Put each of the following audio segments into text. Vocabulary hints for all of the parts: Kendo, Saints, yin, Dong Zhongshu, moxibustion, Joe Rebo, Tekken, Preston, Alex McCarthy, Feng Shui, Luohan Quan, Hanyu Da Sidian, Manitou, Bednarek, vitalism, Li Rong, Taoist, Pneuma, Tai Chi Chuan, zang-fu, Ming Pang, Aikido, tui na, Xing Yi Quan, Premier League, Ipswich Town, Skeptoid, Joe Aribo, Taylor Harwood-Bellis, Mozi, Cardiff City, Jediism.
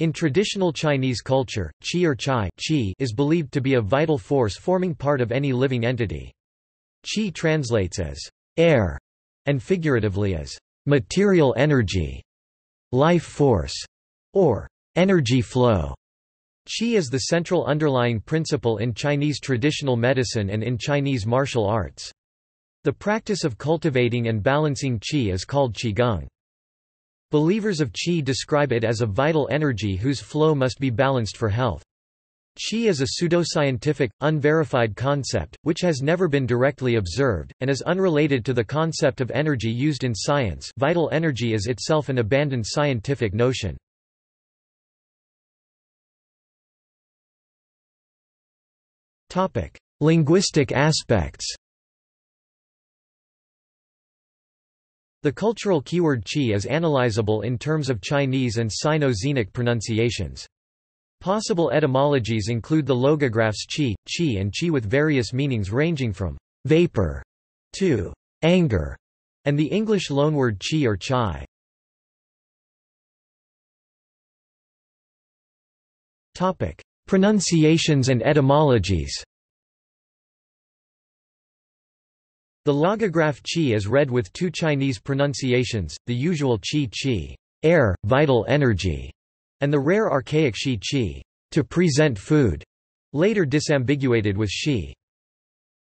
In traditional Chinese culture, qi or qi is believed to be a vital force forming part of any living entity. Qi translates as air and figuratively as material energy, life force, or energy flow. Qi is the central underlying principle in Chinese traditional medicine and in Chinese martial arts. The practice of cultivating and balancing qi is called qigong. Believers of qi describe it as a vital energy whose flow must be balanced for health. Qi is a pseudoscientific, unverified concept, which has never been directly observed, and is unrelated to the concept of energy used in science. Vital energy is itself an abandoned scientific notion. Linguistic aspects. The cultural keyword qi is analyzable in terms of Chinese and Sino-Xenic pronunciations. Possible etymologies include the logographs qi, qi and qi with various meanings ranging from «vapor» to «anger» and the English loanword qi or qi. Pronunciations and etymologies. The logograph qi is read with two Chinese pronunciations, the usual qi, air, vital energy, and the rare archaic qi, to present food, later disambiguated with shi.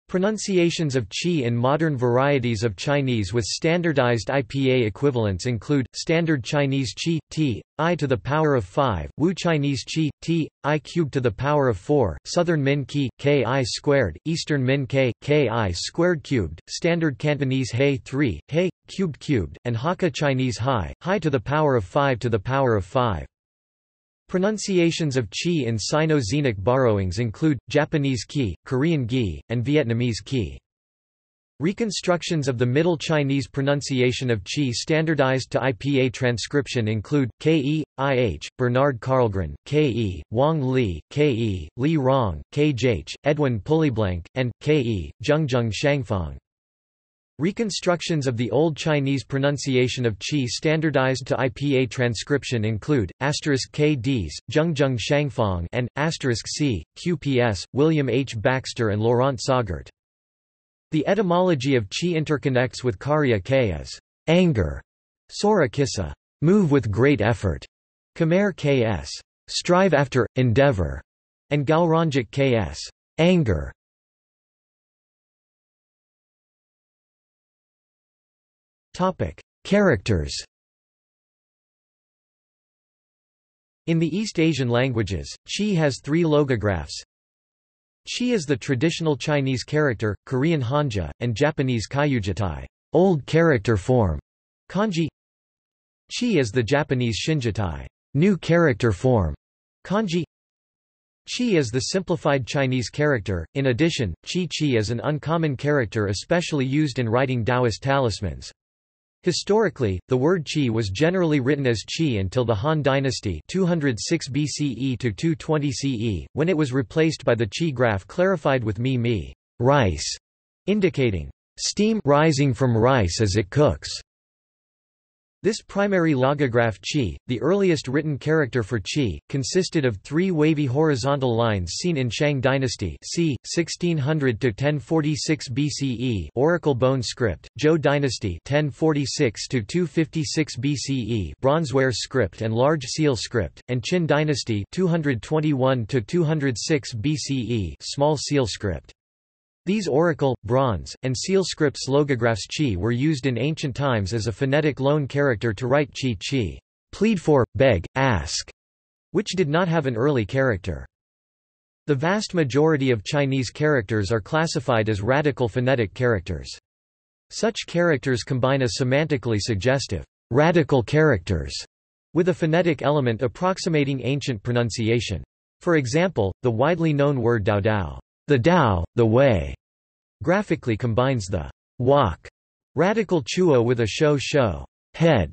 Pronunciations of qi in modern varieties of Chinese with standardized IPA equivalents include Standard Chinese qi, t, I to the power of 5, Wu Chinese qi, t, I cubed to the power of 4, Southern Min qi, k I squared, Eastern Min k I squared cubed, Standard Cantonese hei 3, hei, cubed cubed, and Hakka Chinese high to the power of 5 to the power of 5. Pronunciations of qi in Sino-Xenic borrowings include Japanese qi, Korean gi, and Vietnamese qi. Reconstructions of the Middle Chinese pronunciation of qi standardized to IPA transcription include ke, ih, Bernard Karlgren, ke, Wang Li, ke, Li Rong, kjh, Edwin Pulleyblank, and ke, Zhengjing Shangfang. Reconstructions of the Old Chinese pronunciation of qi standardized to IPA transcription include *kds, Zhengjing Shangfang, and *c, QPS, William H. Baxter and Laurent Sagart. The etymology of qi interconnects with Karya k as anger, Sora kissa, move with great effort, Khmer ks, strive after, endeavor, and Galranjik ks, anger. Characters. In the East Asian languages, qi has three logographs. Qi is the traditional Chinese character, Korean hanja, and Japanese kayujitai, old character form, kanji. Qi is the Japanese shinjitai, new character form, kanji. Qi is the simplified Chinese character. In addition, qi is an uncommon character especially used in writing Taoist talismans. Historically, the word qi was generally written as qi until the Han Dynasty 206 BCE to 220 CE, when it was replaced by the qi graph clarified with mi, rice, indicating steam rising from rice as it cooks. This primary logograph qi, the earliest written character for qi, consisted of three wavy horizontal lines seen in Shang Dynasty c. 1600–1046 BCE oracle bone script, Zhou Dynasty 1046–256 BCE bronzeware script and large seal script, and Qin Dynasty 221–206 BCE small seal script. These oracle, bronze, and seal scripts logographs qi were used in ancient times as a phonetic loan character to write qi, plead for, beg, ask, which did not have an early character. The vast majority of Chinese characters are classified as radical phonetic characters. Such characters combine a semantically suggestive, radical characters, with a phonetic element approximating ancient pronunciation. For example, the widely known word dao, the Tao, the way, graphically combines the walk radical chuo with a shou head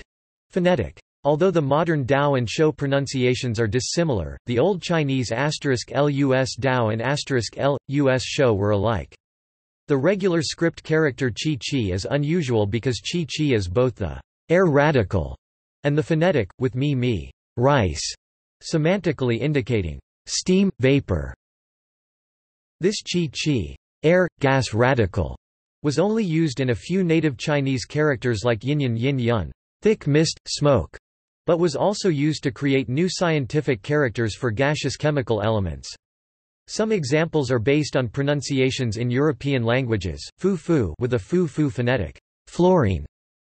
phonetic. Although the modern Tao and shou pronunciations are dissimilar, the Old Chinese *lus Tao and *lus shou were alike. The regular script character qi is unusual because qi is both the air radical and the phonetic, with mi rice semantically indicating steam, vapor. This qi, air, gas radical, was only used in a few native Chinese characters like yinyan, yin-yun, thick mist, smoke, but was also used to create new scientific characters for gaseous chemical elements. Some examples are based on pronunciations in European languages: fu-fu with a fu-fu phonetic, fluorine,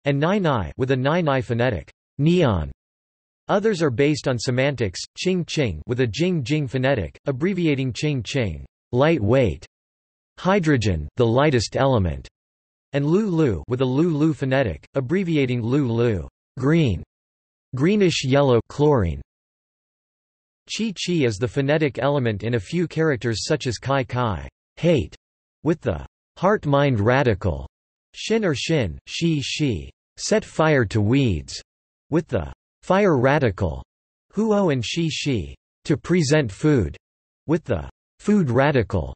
and nai-nai with a nai-nai phonetic, neon. Others are based on semantics: ching-ching with a jing-jing phonetic, abbreviating ching-ching, lightweight, hydrogen, the lightest element, and lu-lu with a lu-lu phonetic, abbreviating lu-lu, green, greenish-yellow, chlorine. Qi is the phonetic element in a few characters such as kai, hate, with the heart-mind radical, shin or shin, shi, set fire to weeds, with the fire radical, huo and shi, to present food, with the food radical.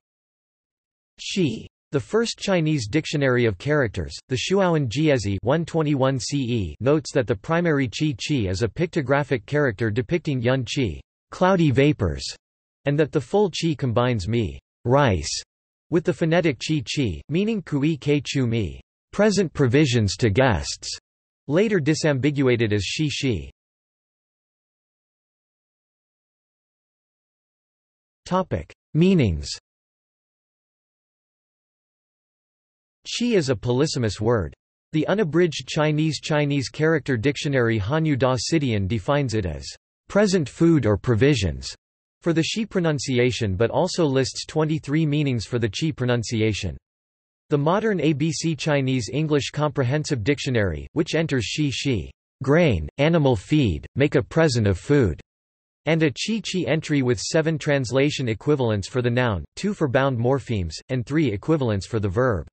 Qi, the first Chinese dictionary of characters, the Shuowen Jiezi 121 CE, notes that the primary qi is a pictographic character depicting yun qi, cloudy vapors, and that the full qi combines mi, rice, with the phonetic qi, meaning kui ke chu mi, present provisions to guests, later disambiguated as shi. Topic: meanings. Qi is a polysemous word. The unabridged Chinese character dictionary Hanyu Da Sidian defines it as present food or provisions for the Xi pronunciation, but also lists 23 meanings for the Qi pronunciation. The modern ABC Chinese English Comprehensive Dictionary, which enters shi, grain, animal feed, make a present of food, and a qi entry with 7 translation equivalents for the noun, 2 for bound morphemes, and 3 equivalents for the verb.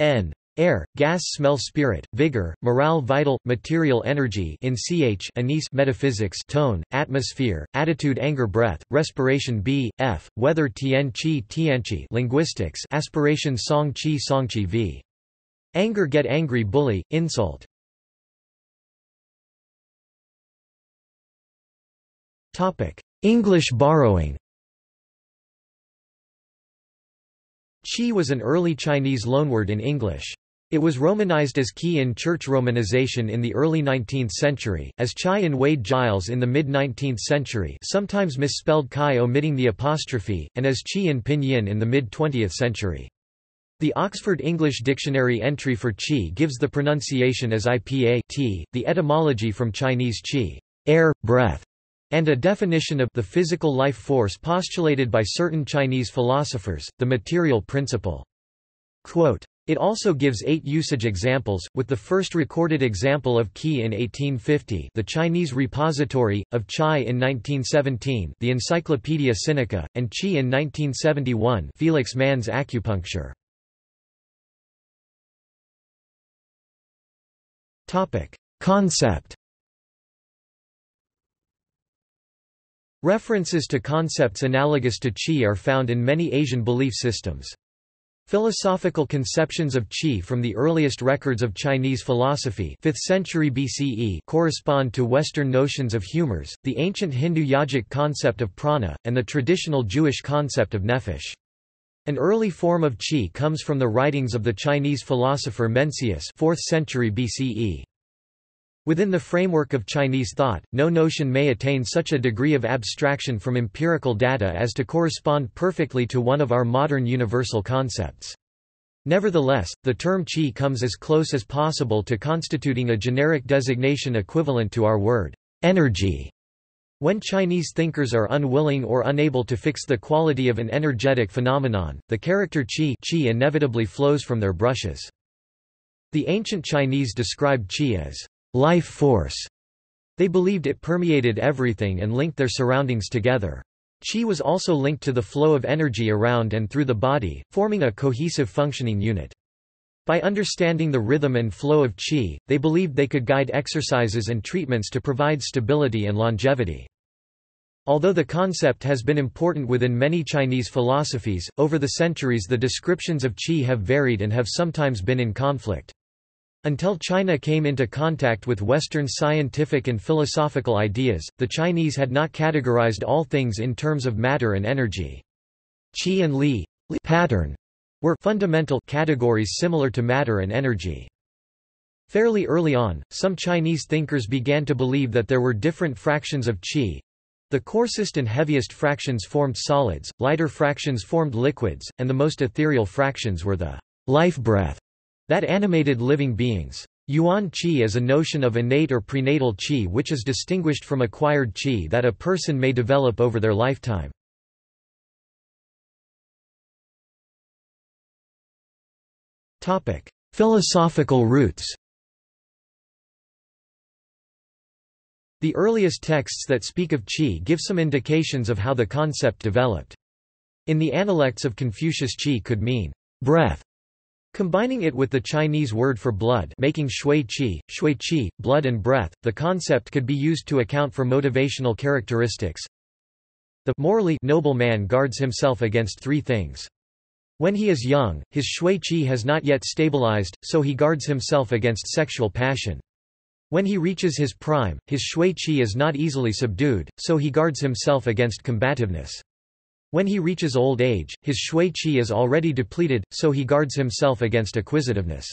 N. Air, gas, smell, spirit, vigor, morale, vital, material energy in ch, anise, metaphysics, tone, atmosphere, attitude, anger, breath, respiration, b, f, weather, tianqi, linguistics, aspiration, songqi, v, anger, get angry, bully, insult. Topic: English borrowing. Qi was an early Chinese loanword in English. It was romanized as qi in church romanization in the early 19th century, as chai in Wade Giles in the mid-19th century, sometimes misspelled chi omitting the apostrophe, and as qi in pinyin in the mid-20th century. The Oxford English Dictionary entry for qi gives the pronunciation as ipa t, the etymology from Chinese qi, air, breath, and a definition of the physical life force postulated by certain Chinese philosophers, the material principle. Quote, it also gives 8 usage examples, with the first recorded example of qi in 1850, the Chinese repository, of chai in 1917, the Encyclopaedia Sinica, and qi in 1971, Felix Mann's Acupuncture. Concept. References to concepts analogous to qi are found in many Asian belief systems. Philosophical conceptions of qi from the earliest records of Chinese philosophy, 5th century BCE, correspond to Western notions of humors, the ancient Hindu yogic concept of prana, and the traditional Jewish concept of nephesh. An early form of qi comes from the writings of the Chinese philosopher Mencius, 4th century BCE. Within the framework of Chinese thought, no notion may attain such a degree of abstraction from empirical data as to correspond perfectly to one of our modern universal concepts. Nevertheless, the term qi comes as close as possible to constituting a generic designation equivalent to our word, energy. When Chinese thinkers are unwilling or unable to fix the quality of an energetic phenomenon, the character qi inevitably flows from their brushes. The ancient Chinese described qi as life force. They believed it permeated everything and linked their surroundings together. Qi was also linked to the flow of energy around and through the body, forming a cohesive functioning unit. By understanding the rhythm and flow of qi, they believed they could guide exercises and treatments to provide stability and longevity. Although the concept has been important within many Chinese philosophies, over the centuries the descriptions of qi have varied and have sometimes been in conflict. Until China came into contact with Western scientific and philosophical ideas, the Chinese had not categorized all things in terms of matter and energy. Qi and Li pattern were fundamental categories similar to matter and energy. Fairly early on, some Chinese thinkers began to believe that there were different fractions of qi. The coarsest and heaviest fractions formed solids, lighter fractions formed liquids, and the most ethereal fractions were the life breath that animated living beings. Yuan qi is a notion of innate or prenatal qi which is distinguished from acquired qi that a person may develop over their lifetime. Philosophical roots. The earliest texts that speak of qi give some indications of how the concept developed. In the Analects of Confucius, qi could mean breath, combining it with the Chinese word for blood, making shui qi, blood and breath. The concept could be used to account for motivational characteristics. The morally noble man guards himself against three things. When he is young, his shui qi has not yet stabilized, so he guards himself against sexual passion. When he reaches his prime, his shui qi is not easily subdued, so he guards himself against combativeness. When he reaches old age, his shui qi is already depleted, so he guards himself against acquisitiveness.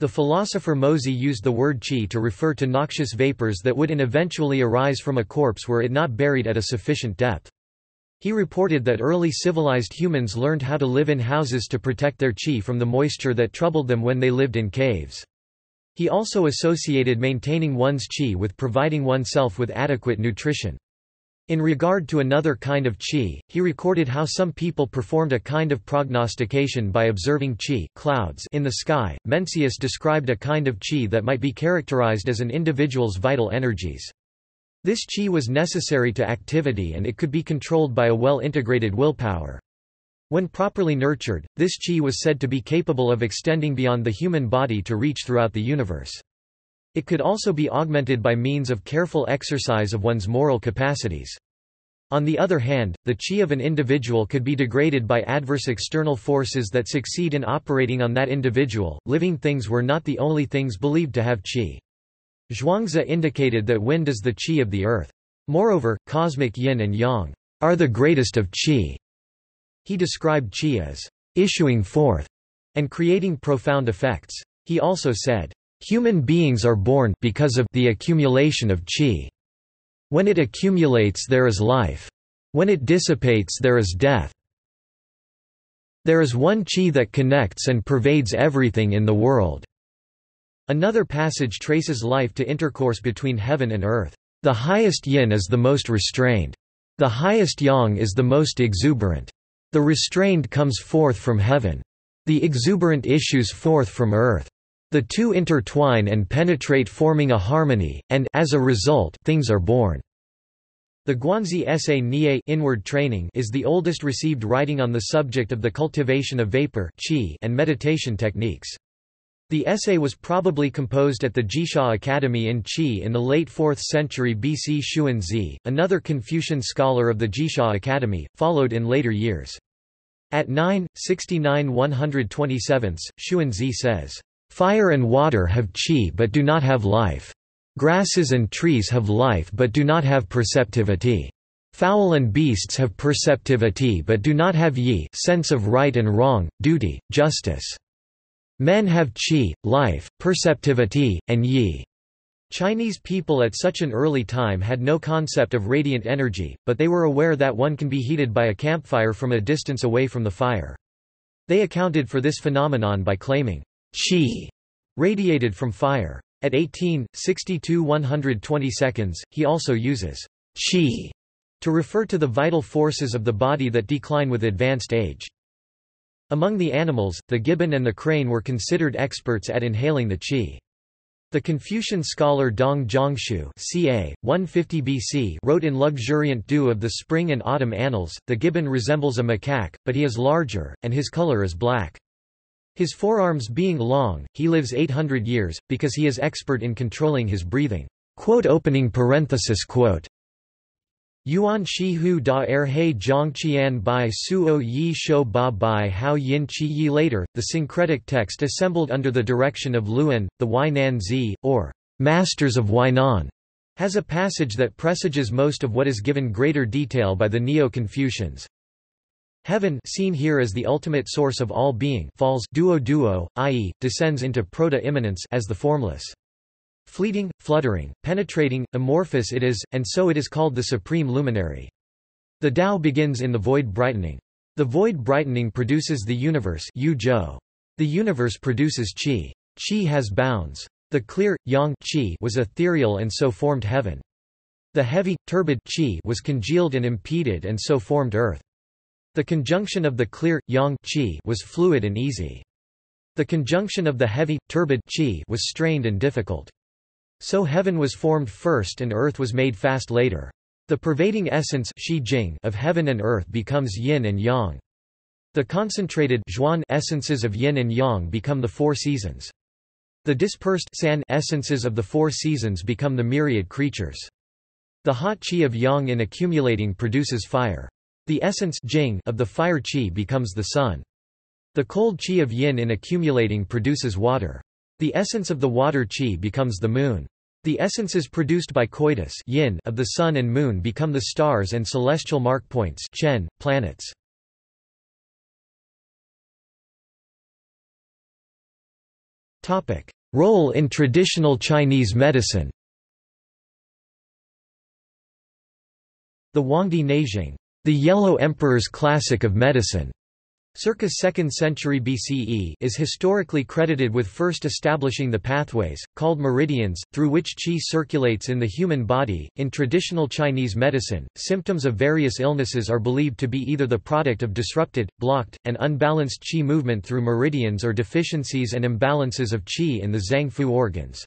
The philosopher Mozi used the word qi to refer to noxious vapors that would eventually arise from a corpse were it not buried at a sufficient depth. He reported that early civilized humans learned how to live in houses to protect their qi from the moisture that troubled them when they lived in caves. He also associated maintaining one's qi with providing oneself with adequate nutrition. In regard to another kind of qi, he recorded how some people performed a kind of prognostication by observing qi clouds in the sky. Mencius described a kind of qi that might be characterized as an individual's vital energies. This qi was necessary to activity and it could be controlled by a well-integrated willpower. When properly nurtured, this qi was said to be capable of extending beyond the human body to reach throughout the universe. It could also be augmented by means of careful exercise of one's moral capacities. On the other hand, the qi of an individual could be degraded by adverse external forces that succeed in operating on that individual. Living things were not the only things believed to have qi. Zhuangzi indicated that wind is the qi of the earth. Moreover, cosmic yin and yang are the greatest of qi. He described qi as issuing forth and creating profound effects. He also said, human beings are born because of the accumulation of qi. When it accumulates there is life. When it dissipates there is death. There is one qi that connects and pervades everything in the world. Another passage traces life to intercourse between heaven and earth. The highest yin is the most restrained. The highest yang is the most exuberant. The restrained comes forth from heaven. The exuberant issues forth from earth. The two intertwine and penetrate, forming a harmony, and as a result, things are born. The Guanzi essay Nie Inward Training is the oldest received writing on the subject of the cultivation of vapor qi and meditation techniques. The essay was probably composed at the Jixia Academy in Qi in the late 4th century BC. Xuanzi, another Confucian scholar of the Jixia Academy, followed in later years. At 969–127, Xuanzi says, fire and water have qi but do not have life. Grasses and trees have life but do not have perceptivity. Fowl and beasts have perceptivity but do not have yi, sense of right and wrong, duty, justice. Men have qi, life, perceptivity, and yi. Chinese people at such an early time had no concept of radiant energy, but they were aware that one can be heated by a campfire from a distance away from the fire. They accounted for this phenomenon by claiming qi radiated from fire. At 1862–122, he also uses qi to refer to the vital forces of the body that decline with advanced age. Among the animals, the gibbon and the crane were considered experts at inhaling the qi. The Confucian scholar Dong Zhongshu (ca. 150 BC) wrote in Luxuriant Dew of the Spring and Autumn Annals, the gibbon resembles a macaque, but he is larger, and his color is black. His forearms being long, he lives 800 years, because he is expert in controlling his breathing. Quote opening parenthesis quote. Yuan shi hu da er hei zhongqian bai suo yi shou ba bai hao yin qi yi. Later, the syncretic text assembled under the direction of Luan, the Huainanzi, or Masters of Huainan, has a passage that presages most of what is given greater detail by the Neo-Confucians. Heaven, seen here as the ultimate source of all being, falls duo, i.e., descends into proto-immanence as the formless. Fleeting, fluttering, penetrating, amorphous it is, and so it is called the supreme luminary. The Tao begins in the void brightening. The void brightening produces the universe. The universe produces qi. Qi has bounds. The clear, yang qi was ethereal and so formed heaven. The heavy, turbid qi was congealed and impeded and so formed earth. The conjunction of the clear, yang qi was fluid and easy. The conjunction of the heavy, turbid qi was strained and difficult. So heaven was formed first and earth was made fast later. The pervading essence of heaven and earth becomes yin and yang. The concentrated essences of yin and yang become the four seasons. The dispersed essences of the four seasons become the myriad creatures. The hot qi of yang in accumulating produces fire. The essence of the fire qi becomes the sun. The cold qi of yin in accumulating produces water. The essence of the water qi becomes the moon. The essences produced by coitus of the sun and moon become the stars and celestial markpoints planets. Topic: Role in traditional Chinese medicine. The Wangdi Neijing, the Yellow Emperor's classic of medicine, circa 2nd century BCE, is historically credited with first establishing the pathways, called meridians, through which qi circulates in the human body. In traditional Chinese medicine, symptoms of various illnesses are believed to be either the product of disrupted, blocked, and unbalanced qi movement through meridians or deficiencies and imbalances of qi in the zang-fu organs.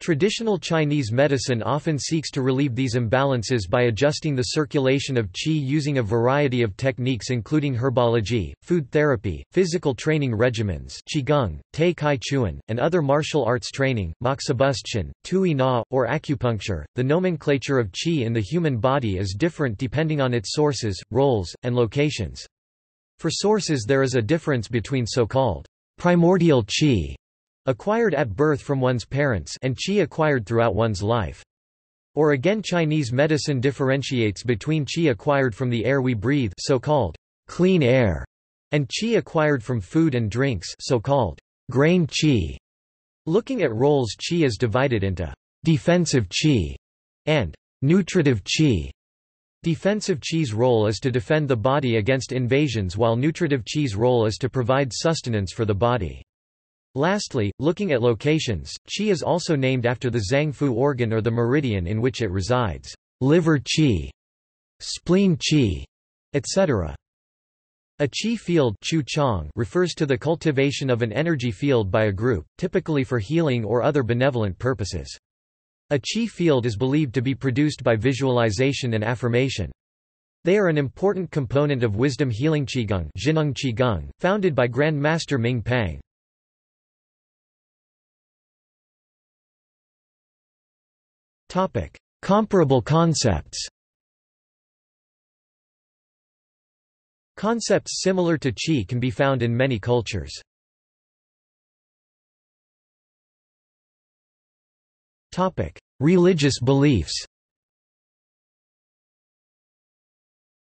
Traditional Chinese medicine often seeks to relieve these imbalances by adjusting the circulation of qi using a variety of techniques including herbology, food therapy, physical training regimens qigong, Tai Chi Chuan, and other martial arts training, moxibustion, tui na, or acupuncture. The nomenclature of qi in the human body is different depending on its sources, roles, and locations. For sources there is a difference between so-called primordial qi, acquired at birth from one's parents, and qi acquired throughout one's life. Or again, Chinese medicine differentiates between qi acquired from the air we breathe, so-called clean air, and qi acquired from food and drinks, so-called grain qi. Looking at roles, qi is divided into defensive qi and nutritive qi. Defensive qi's role is to defend the body against invasions, while nutritive qi's role is to provide sustenance for the body. Lastly, looking at locations, qi is also named after the zangfu organ or the meridian in which it resides: liver qi, spleen qi, etc. A qi field refers to the cultivation of an energy field by a group, typically for healing or other benevolent purposes. A qi field is believed to be produced by visualization and affirmation. They are an important component of wisdom healing qigong, founded by Grand Master Ming Pang. Comparable concepts. Concepts similar to qi can be found in many cultures. Religious beliefs.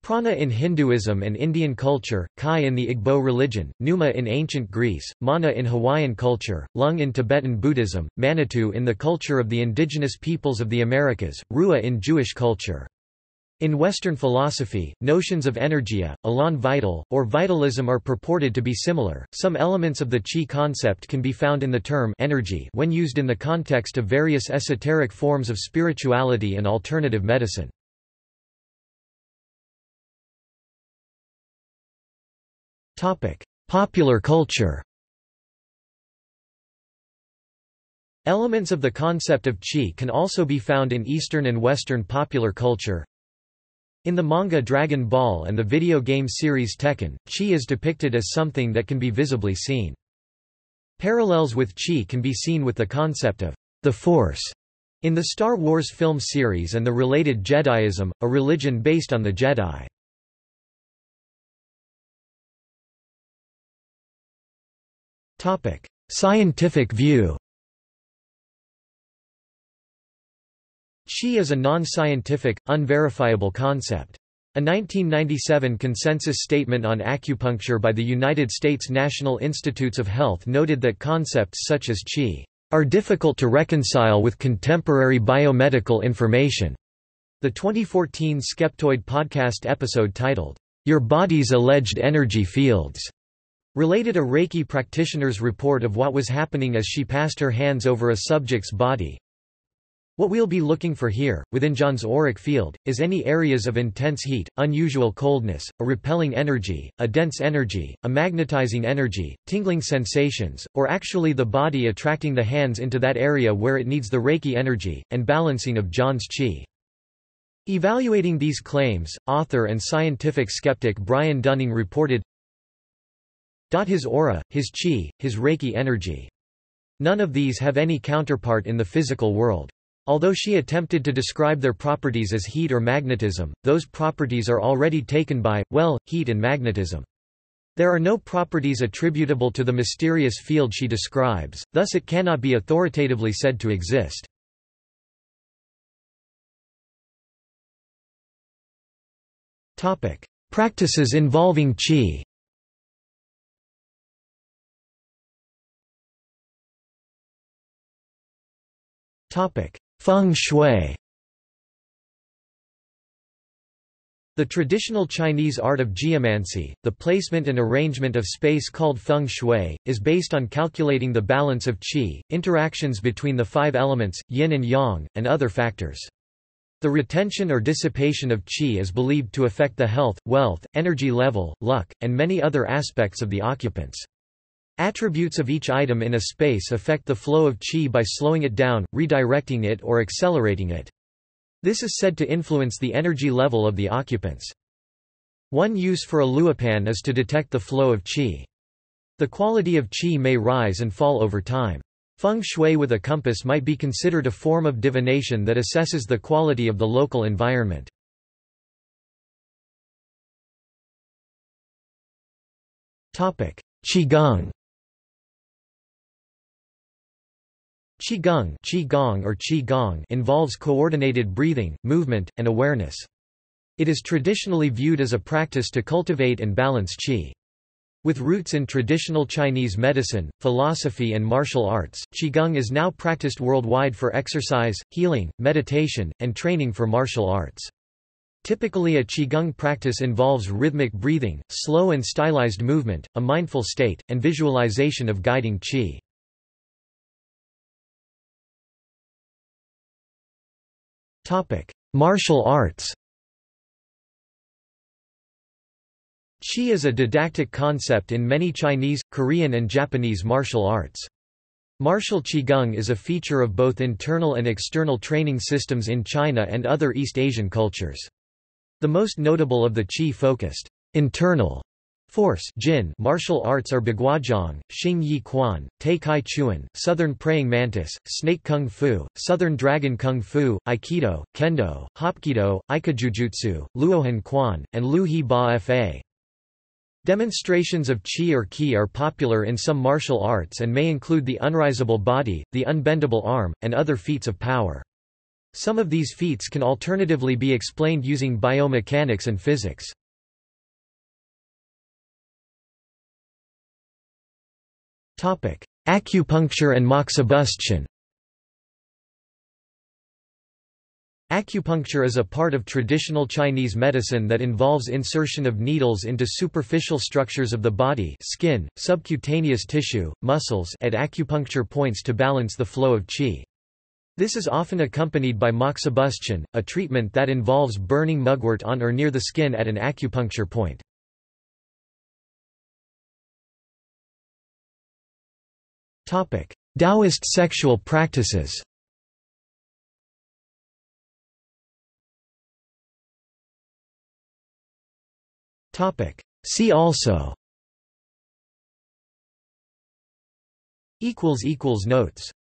Prana in Hinduism and Indian culture, Chi in the Igbo religion, Pneuma in ancient Greece, Mana in Hawaiian culture, Lung in Tibetan Buddhism, Manitou in the culture of the indigenous peoples of the Americas, Ruah in Jewish culture. In Western philosophy, notions of energia, elan vital, or vitalism are purported to be similar. Some elements of the qi concept can be found in the term energy when used in the context of various esoteric forms of spirituality and alternative medicine. Popular culture. Elements of the concept of qi can also be found in Eastern and Western popular culture. In the manga Dragon Ball and the video game series Tekken, qi is depicted as something that can be visibly seen. Parallels with qi can be seen with the concept of the force In the Star Wars film series and the related Jediism, a religion based on the Jedi. Scientific view. Qi is a non-scientific, unverifiable concept. A 1997 consensus statement on acupuncture by the United States National Institutes of Health noted that concepts such as qi are difficult to reconcile with contemporary biomedical information. The 2014 Skeptoid podcast episode titled, "Your Body's Alleged Energy Fields," related a Reiki practitioner's report of what was happening as she passed her hands over a subject's body. What we'll be looking for here, within John's auric field, is any areas of intense heat, unusual coldness, a repelling energy, a dense energy, a magnetizing energy, tingling sensations, or actually the body attracting the hands into that area where it needs the Reiki energy, and balancing of John's qi. Evaluating these claims, author and scientific skeptic Brian Dunning reported, "His aura, his qi, his Reiki energy. None of these have any counterpart in the physical world. Although she attempted to describe their properties as heat or magnetism, those properties are already taken by, well, heat and magnetism. There are no properties attributable to the mysterious field she describes, thus it cannot be authoritatively said to exist." Practices involving qi. Feng Shui. The traditional Chinese art of geomancy, the placement and arrangement of space called feng shui, is based on calculating the balance of qi, interactions between the five elements, yin and yang, and other factors. The retention or dissipation of qi is believed to affect the health, wealth, energy level, luck, and many other aspects of the occupants. Attributes of each item in a space affect the flow of qi by slowing it down, redirecting it, or accelerating it. This is said to influence the energy level of the occupants. One use for a luopan is to detect the flow of qi. The quality of qi may rise and fall over time. Feng shui with a compass might be considered a form of divination that assesses the quality of the local environment. Qigong. Qigong involves coordinated breathing, movement, and awareness. It is traditionally viewed as a practice to cultivate and balance qi. With roots in traditional Chinese medicine, philosophy, and martial arts, Qigong is now practiced worldwide for exercise, healing, meditation, and training for martial arts. Typically, a Qigong practice involves rhythmic breathing, slow and stylized movement, a mindful state, and visualization of guiding qi. Martial arts. Qi is a didactic concept in many Chinese, Korean and Japanese martial arts. Martial Qigong is a feature of both internal and external training systems in China and other East Asian cultures. The most notable of the qi-focused internal force Jin martial arts are Baguazhang, Xing Yi Quan, Tai Chi Chuan, Southern Praying Mantis, Snake Kung Fu, Southern Dragon Kung Fu, Aikido, Kendo, Hapkido, Ikijujutsu, Luohan Quan, and Lu He Ba Fa. Demonstrations of qi or qi are popular in some martial arts and may include the unrisable body, the unbendable arm, and other feats of power. Some of these feats can alternatively be explained using biomechanics and physics. Acupuncture and moxibustion. Acupuncture is a part of traditional Chinese medicine that involves insertion of needles into superficial structures of the body, skin, subcutaneous tissue, muscles at acupuncture points to balance the flow of qi. This is often accompanied by moxibustion, a treatment that involves burning mugwort on or near the skin at an acupuncture point. Taoist sexual practices. See also. Notes